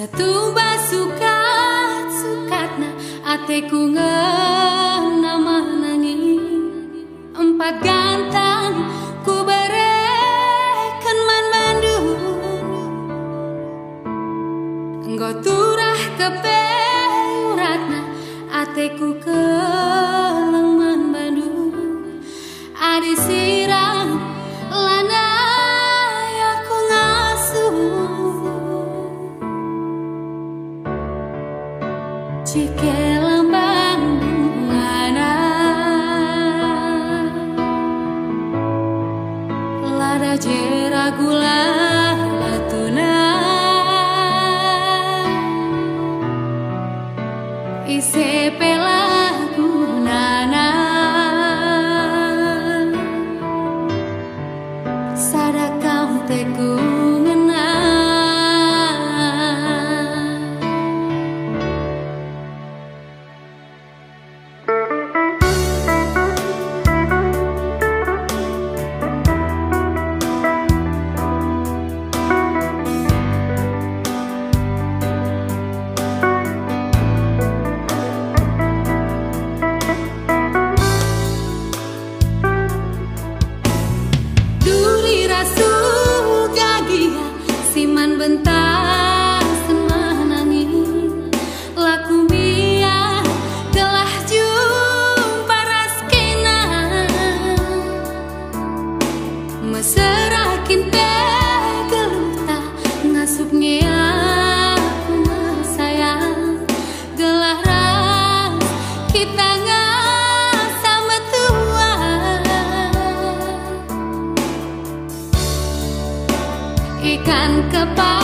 Setumba sukat-sukatna ateku ngena manangi empat gantan ku berekan man mandu enggo turah kepeuratna ateku keleng man bandu ade sirang goodbye.